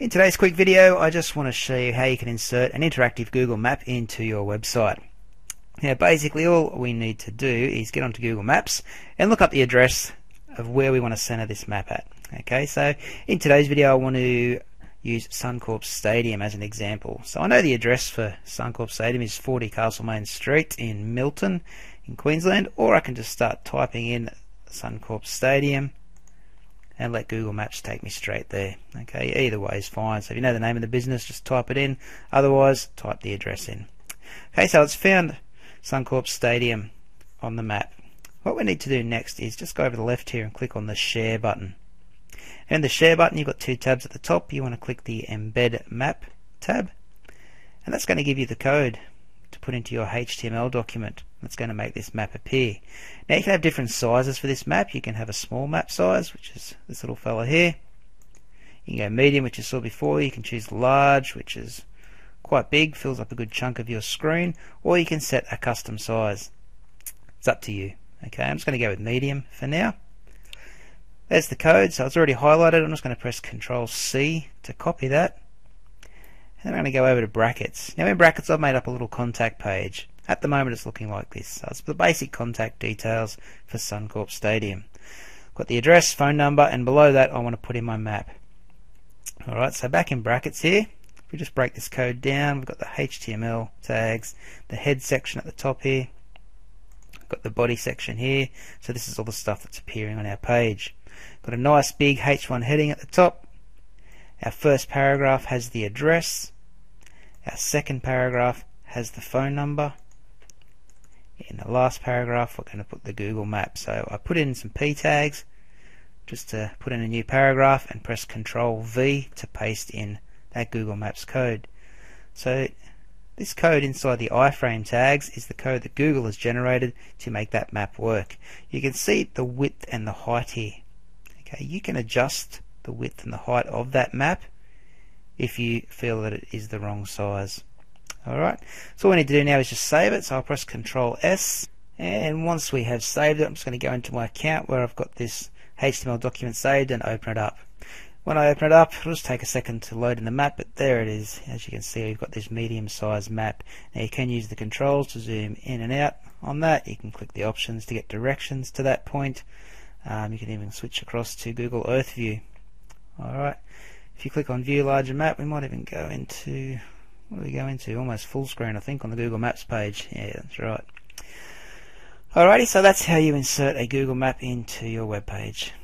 In today's quick video, I just want to show you how you can insert an interactive Google map into your website. Now basically all we need to do is get onto Google Maps and look up the address of where we want to center this map at. Okay, so in today's video I want to use Suncorp Stadium as an example. So I know the address for Suncorp Stadium is 40 Castlemaine Street in Milton in Queensland, or I can just start typing in Suncorp Stadium and let Google Maps take me straight there. Okay, either way is fine. So if you know the name of the business, just type it in. Otherwise, type the address in. Okay, so it's found Suncorp Stadium on the map. What we need to do next is just go over to the left here and click on the Share button. And the Share button, you've got two tabs at the top. You want to click the Embed Map tab, and that's going to give you the code to put into your HTML document. That's going to make this map appear. Now you can have different sizes for this map. You can have a small map size, which is this little fella here. You can go medium, which you saw before. You can choose large, which is quite big, fills up a good chunk of your screen, or you can set a custom size. It's up to you. Okay, I'm just going to go with medium for now. There's the code, so it's already highlighted. I'm just going to press Ctrl C to copy that. And I'm going to go over to brackets. Now in brackets I've made up a little contact page. At the moment it's looking like this. So it's the basic contact details for Suncorp Stadium. Got the address, phone number, and below that I want to put in my map. Alright, so back in brackets here, if we just break this code down, we've got the HTML tags, the head section at the top here, we've got the body section here, so this is all the stuff that's appearing on our page. Got a nice big H1 heading at the top. Our first paragraph has the address, our second paragraph has the phone number. In the last paragraph we're going to put the Google map. So I put in some P tags just to put in a new paragraph and press Ctrl V to paste in that Google Maps code. So this code inside the iframe tags is the code that Google has generated to make that map work. You can see the width and the height here. Okay, you can adjust the width and the height of that map if you feel that it is the wrong size. Alright, so all we need to do now is just save it, so I'll press Ctrl S, and once we have saved it I'm just going to go into my account where I've got this HTML document saved and open it up. When I open it up it'll just take a second to load in the map, but there it is. As you can see we've got this medium sized map. Now you can use the controls to zoom in and out on that, you can click the options to get directions to that point, you can even switch across to Google Earth view. Alright, if you click on view larger map, we might even go into, what do we go into? Almost full screen, I think, on the Google Maps page. Yeah, that's right. Alrighty, so that's how you insert a Google map into your web page.